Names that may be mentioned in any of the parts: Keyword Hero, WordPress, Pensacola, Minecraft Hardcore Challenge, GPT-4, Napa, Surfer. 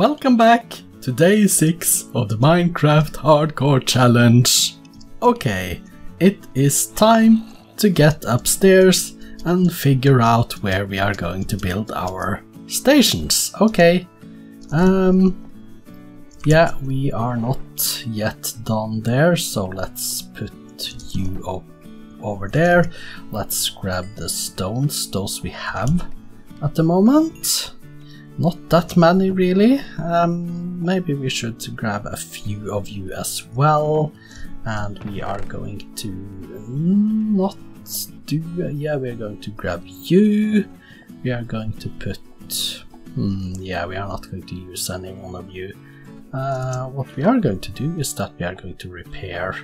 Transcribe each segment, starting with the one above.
Welcome back to day 6 of the Minecraft Hardcore Challenge. Okay, it is time to get upstairs and figure out where we are going to build our stations. Okay, yeah, we are not yet done there, so let's put you over there. Let's grab the stones, those we have at the moment. Not that many really. Maybe we should grab a few of you as well. And we are going to not do... yeah, we are going to grab you. We are going to put... yeah, we are not going to use any one of you. What we are going to do is that we are going to repair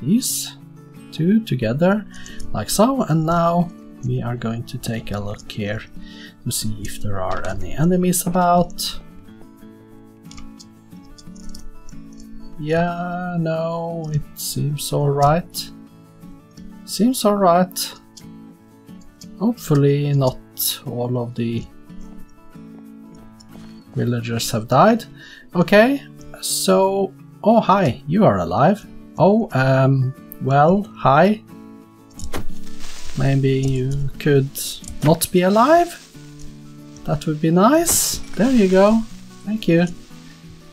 these two together, like so. And now we are going to take a look here to see if there are any enemies about. Yeah, no, it seems alright. Seems alright. Hopefully not all of the villagers have died. Okay, so... oh, hi, you are alive. Oh, well, hi. Maybe you could not be alive? That would be nice. There you go. Thank you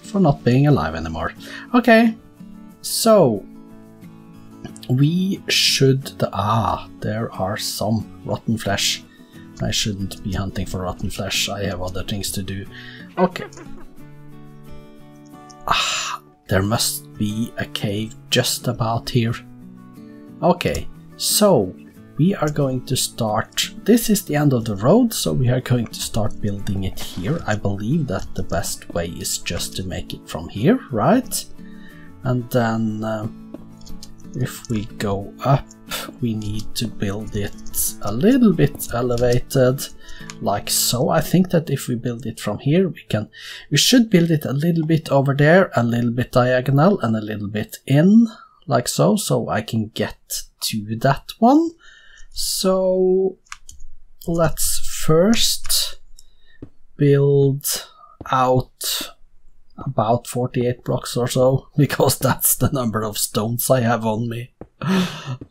for not being alive anymore. Okay, so we should... ah, there are some rotten flesh. I shouldn't be hunting for rotten flesh. I have other things to do. Okay. Ah, there must be a cave just about here. Okay, so... we are going to start, this is the end of the road, so we are going to start building it here. I believe that the best way is just to make it from here, right? And then if we go up, we need to build it a little bit elevated, like so. I think that if we build it from here, we should build it a little bit over there, a little bit diagonal and a little bit in, like so, so I can get to that one. So let's first build out about 48 blocks or so, because that's the number of stones I have on me.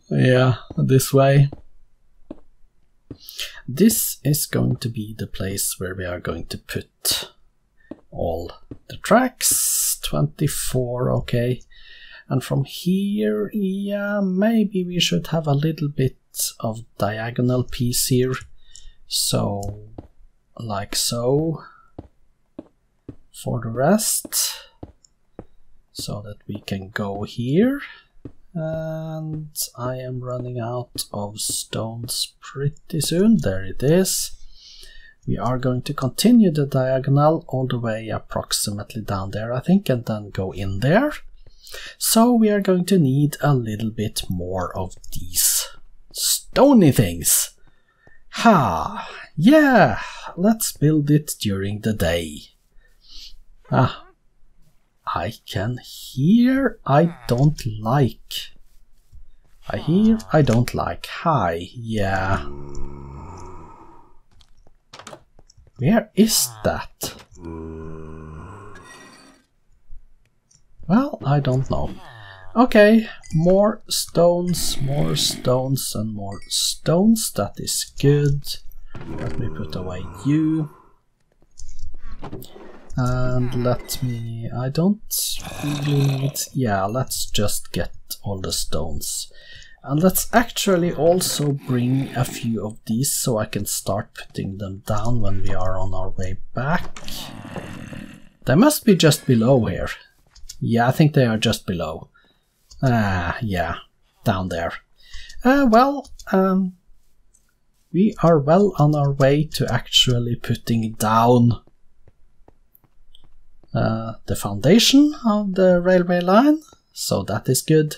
Yeah, this way. This is going to be the place where we are going to put all the tracks. 24, okay. And from here, yeah, maybe we should have a little bit of diagonal piece here, so like so, for the rest, so that we can go here. And I am running out of stones pretty soon. There it is. We are going to continue the diagonal all the way approximately down there, I think, and then go in there. So we are going to need a little bit more of these stony things. Ha! Yeah! Let's build it during the day. Ah, I can hear I don't like. I hear I don't like. Hi, yeah. Where is that? Well, I don't know. Okay, more stones, and more stones. That is good. Let me put away you. And let me... I don't really need... yeah, let's just get all the stones. And let's actually also bring a few of these, so I can start putting them down when we are on our way back. They must be just below here. Yeah, I think they are just below. Yeah, down there. Well, we are well on our way to actually putting down the foundation of the railway line, so that is good.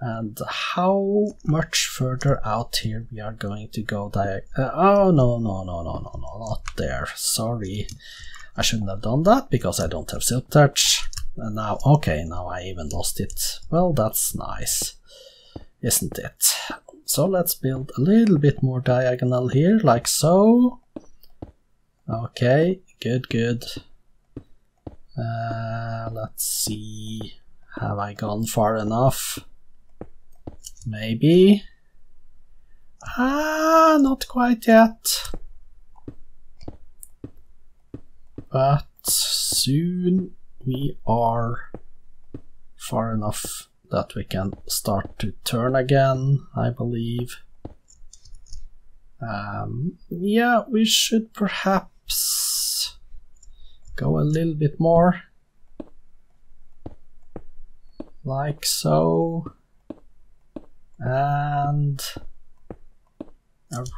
And how much further out here we are going to go oh, no, not there. Sorry, I shouldn't have done that because I don't have silk touch. And now, okay, now I even lost it. Well, that's nice, isn't it? So let's build a little bit more diagonal here, like so. Okay, good, good. Let's see, have I gone far enough? Maybe. Ah, not quite yet. But soon we are far enough that we can start to turn again, I believe. Yeah, we should perhaps go a little bit more. Like so. And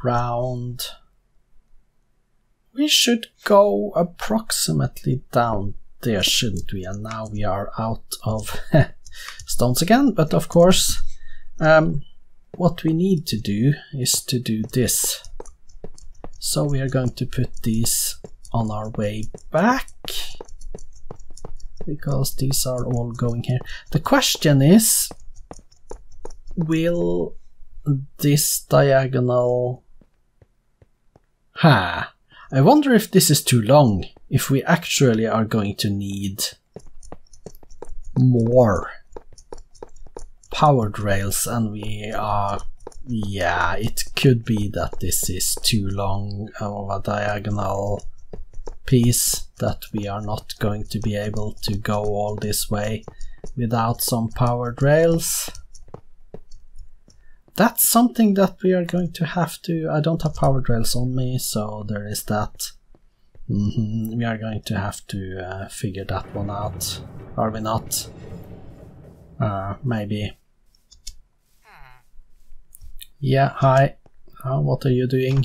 around. We should go approximately down there, shouldn't we? And now we are out of stones again, but of course what we need to do is to do this. So we are going to put these on our way back, because these are all going here. The question is, will this diagonal... Ha! I wonder if this is too long, if we actually are going to need more powered rails, and we are... Yeah, it could be that this is too long of a diagonal piece, that we are not going to be able to go all this way without some powered rails. That's something that we are going to have to... I don't have powered rails on me, so there is that. We are going to have to figure that one out. Are we not? Maybe. Yeah, hi. What are you doing?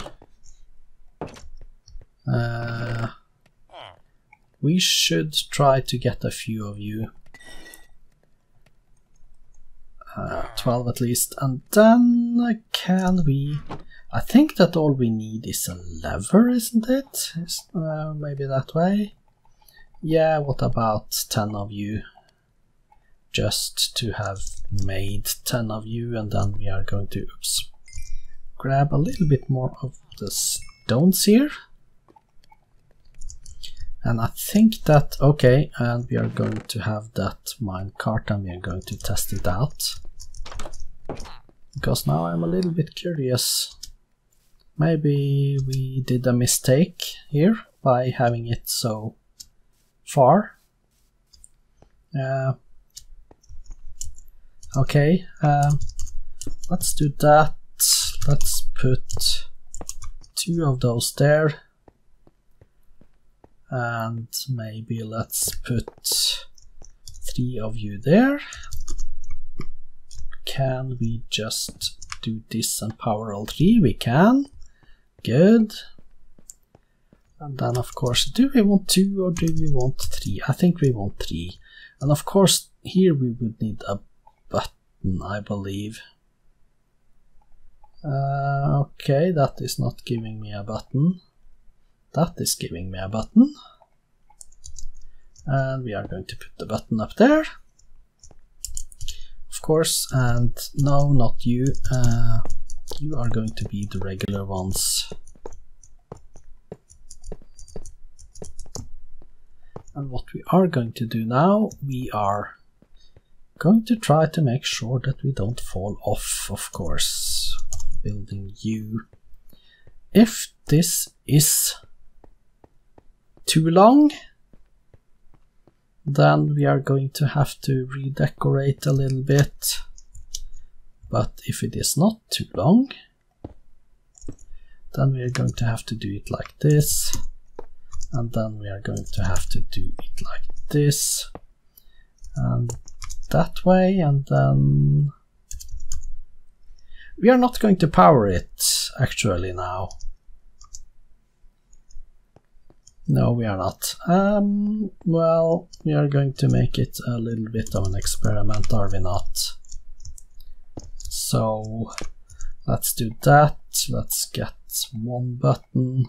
We should try to get a few of you. 12 at least, and then can we... I think that all we need is a lever, isn't it? Maybe that way. Yeah, what about 10 of you? Just to have made 10 of you, and then we are going to grab a little bit more of the stones here. And I think that, okay, and we are going to have that minecart, and we are going to test it out. Because now I'm a little bit curious. Maybe we did a mistake here by having it so far. Okay, let's do that. Let's put 2 of those there. And maybe let's put 3 of you there. Can we just do this and power all 3? We can. Good. And then of course, do we want 2 or do we want 3? I think we want 3. And of course, here we would need a button, I believe. Okay, that is not giving me a button. That is giving me a button, and we are going to put the button up there, of course. And no, not you, you are going to be the regular ones. And what we are going to do now, we are going to try to make sure that we don't fall off, of course, building you. If this is too long, then we are going to have to redecorate a little bit. But if it is not too long, then we are going to have to do it like this, and then we are going to have to do it like this, and that way, and then... We are not going to power it actually now. No, we are not. Well, we are going to make it a little bit of an experiment, are we not? So let's do that. Let's get one button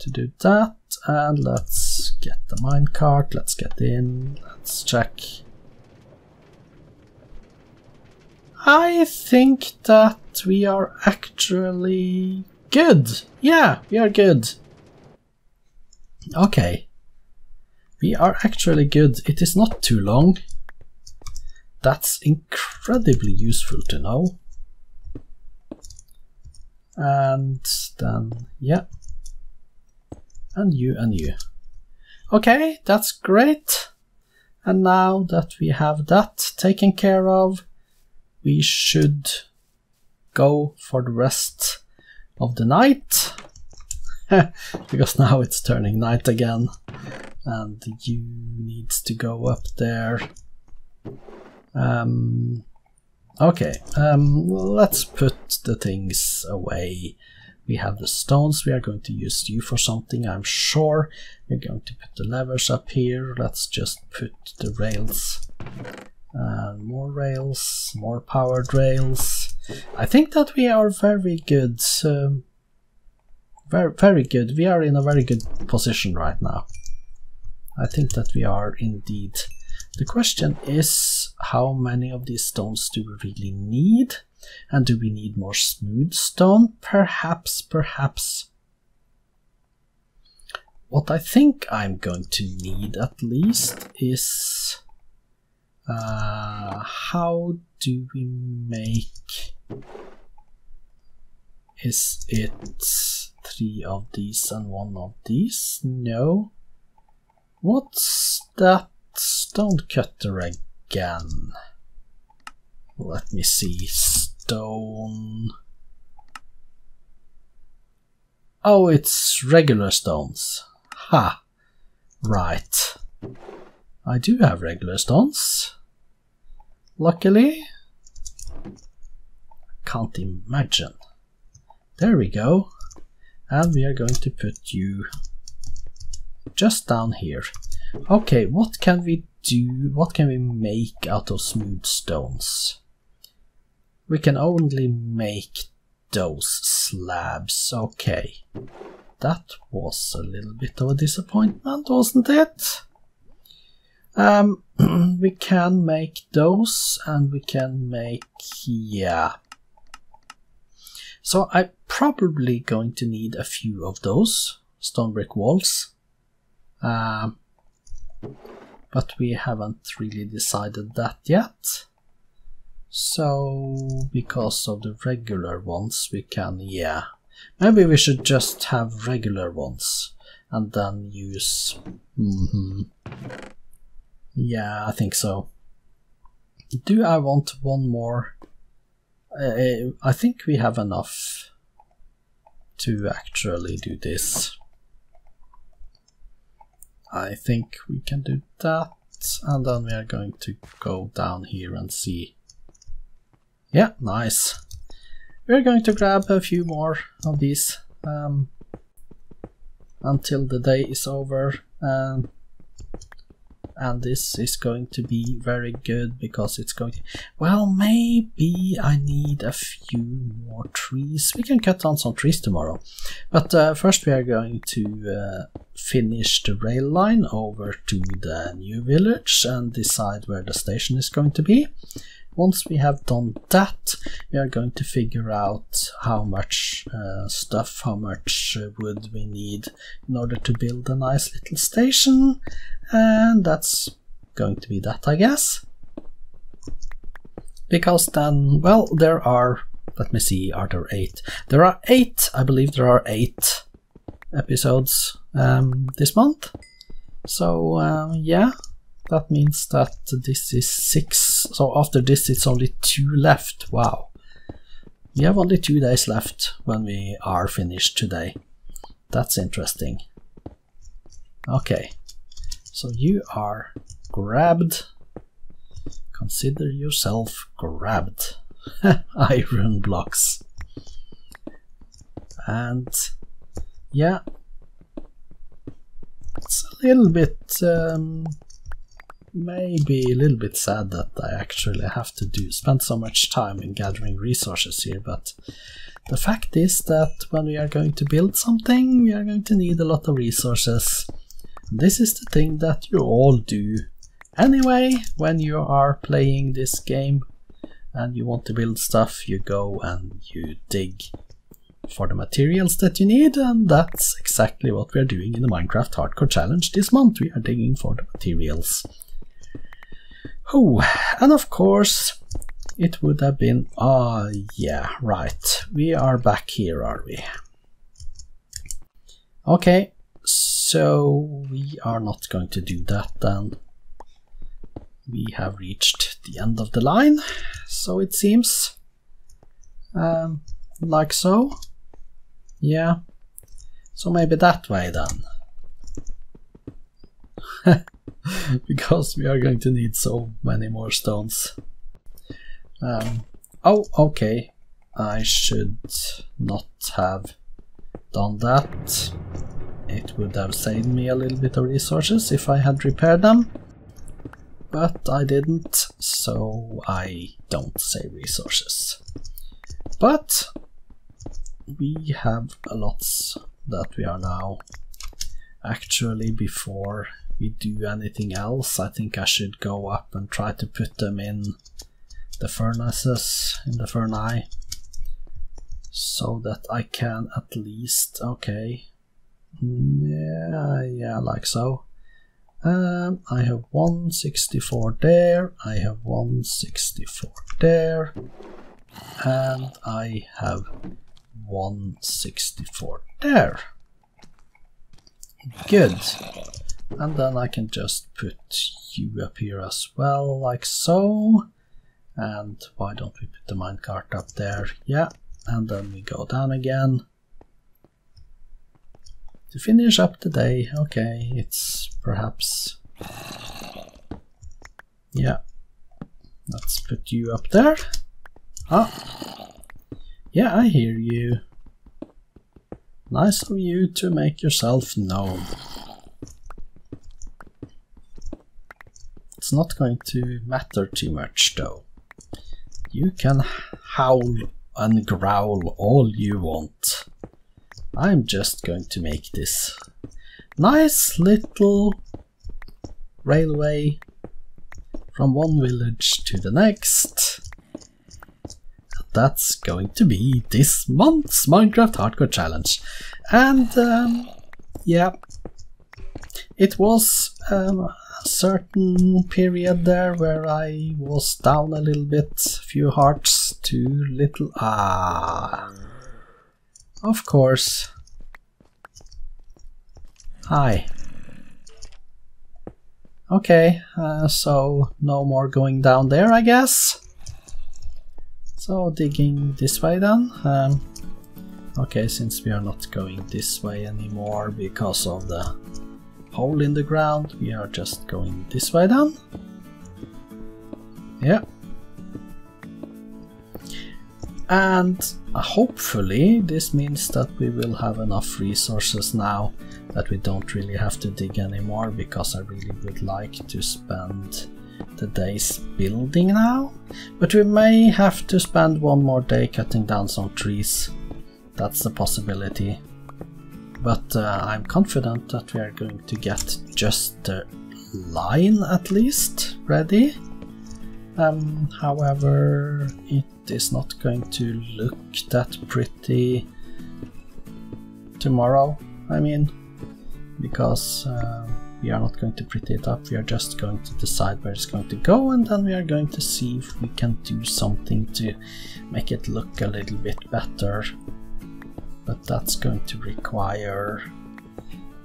to do that, and let's get the minecart. Let's get in. Let's check. I think that we are actually good. Yeah, we are good. Okay, We are actually good. It is not too long. That's incredibly useful to know. And then, yeah. And you and you. Okay, that's great. And now that we have that taken care of, we should go for the rest of the night. Because now it's turning night again. And you needs to go up there. Okay, let's put the things away. We have the stones. We are going to use you for something, I'm sure. We're going to put the levers up here. Let's just put the rails. More rails, more powered rails. I think that we are very good. Very good. We are in a very good position right now. I think that we are indeed. The question is, how many of these stones do we really need? And do we need more smooth stone? Perhaps. What I think I'm going to need at least is... how do we make... Is it 3 of these and 1 of these? No. What's that stone cutter again? Let me see. Stone. Oh, it's regular stones. Ha! Right. I do have regular stones. Luckily. Can't imagine. There we go. And we are going to put you just down here. Okay, what can we do? What can we make out of smooth stones? We can only make those slabs. Okay. That was a little bit of a disappointment, wasn't it? We can make those, and we can make... yeah. So I'm probably going to need a few of those stone brick walls. But we haven't really decided that yet. So, because of the regular ones, we can, yeah. Maybe we should just have regular ones and then use... yeah, I think so. Do I want one more? I think we have enough to actually do this. I think we can do that. And then we are going to go down here and see. Yeah, nice. We're going to grab a few more of these until the day is over. And this is going to be very good because it's going to... well, maybe I need a few more trees. We can cut down some trees tomorrow. But first we are going to finish the rail line over to the new village and decide where the station is going to be. Once we have done that, we are going to figure out how much wood we need in order to build a nice little station. And that's going to be that, I guess. Because then, well, there are, let me see, are there 8? There are 8, I believe there are 8 episodes this month. So, yeah. That means that this is 6, so after this it's only 2 left. Wow. We have only 2 days left when we are finished today. That's interesting. Okay, so you are grabbed. Consider yourself grabbed. Iron blocks. And yeah, it's a little bit... maybe a little bit sad that I actually have to spend so much time in gathering resources here, but the fact is that when we are going to build something, we are going to need a lot of resources. This is the thing that you all do anyway when you are playing this game and you want to build stuff. You go and you dig, for the materials that you need, and that's exactly what we are doing in the Minecraft Hardcore Challenge this month. We are digging for the materials. Oh, and of course it would have been... ah, yeah, right. We are back here, are we? Okay, so we are not going to do that then. We have reached the end of the line, so it seems. Like so. Yeah. So maybe that way then. Because we are going to need so many more stones. Oh, okay. I should not have done that. It would have saved me a little bit of resources if I had repaired them. But I didn't, so I don't save resources. But we have a lot that we are now... Actually, before we do anything else, I think I should go up and try to put them in the furnaces, in the furnace, so that I can at least... okay, yeah, like so. I have 164 there, I have 164 there, and I have 164 there. Good. And then I can just put you up here as well, like so. And why don't we put the minecart up there? Yeah, and then we go down again to finish up the day. Okay, it's perhaps... yeah, let's put you up there. Ah, yeah, I hear you. Nice of you to make yourself known. It's not going to matter too much though. You can howl and growl all you want. I'm just going to make this nice little railway from one village to the next. That's going to be this month's Minecraft Hardcore Challenge. And yeah, it was a certain period there where I was down a little bit, few hearts, too little. Ah, of course. Hi. Okay, so no more going down there, I guess. So digging this way then. Okay, since we are not going this way anymore because of the hole in the ground, we are just going this way then. Yeah. And hopefully this means that we will have enough resources now that we don't really have to dig anymore, because I really would like to spend the day's building now, but we may have to spend one more day cutting down some trees. That's a possibility, but I'm confident that we are going to get just the line at least ready. However, it is not going to look that pretty tomorrow, I mean, because we are not going to pretty it up, we are just going to decide where it's going to go, and then we are going to see if we can do something to make it look a little bit better. But that's going to require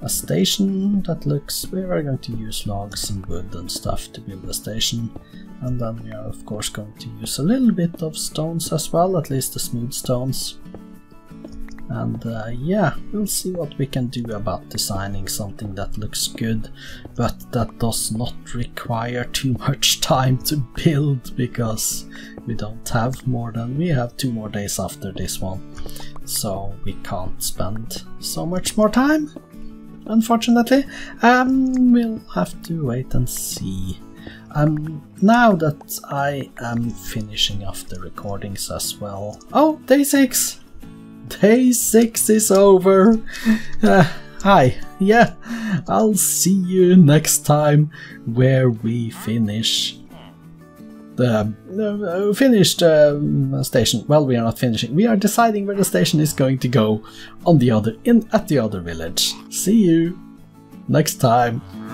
a station that looks... we are going to use logs and wood and stuff to build a station, and then we are of course going to use a little bit of stones as well, at least the smooth stones. And yeah, we'll see what we can do about designing something that looks good, but that does not require too much time to build, because we don't have more than... we have 2 more days after this one, so we can't spend so much more time, unfortunately. We'll have to wait and see. Now that I am finishing off the recordings as well... oh, day 6! Day 6 is over. Hi, yeah, I'll see you next time where we finish the finished station. Well, we are not finishing. We are deciding where the station is going to go at the other village. See you next time.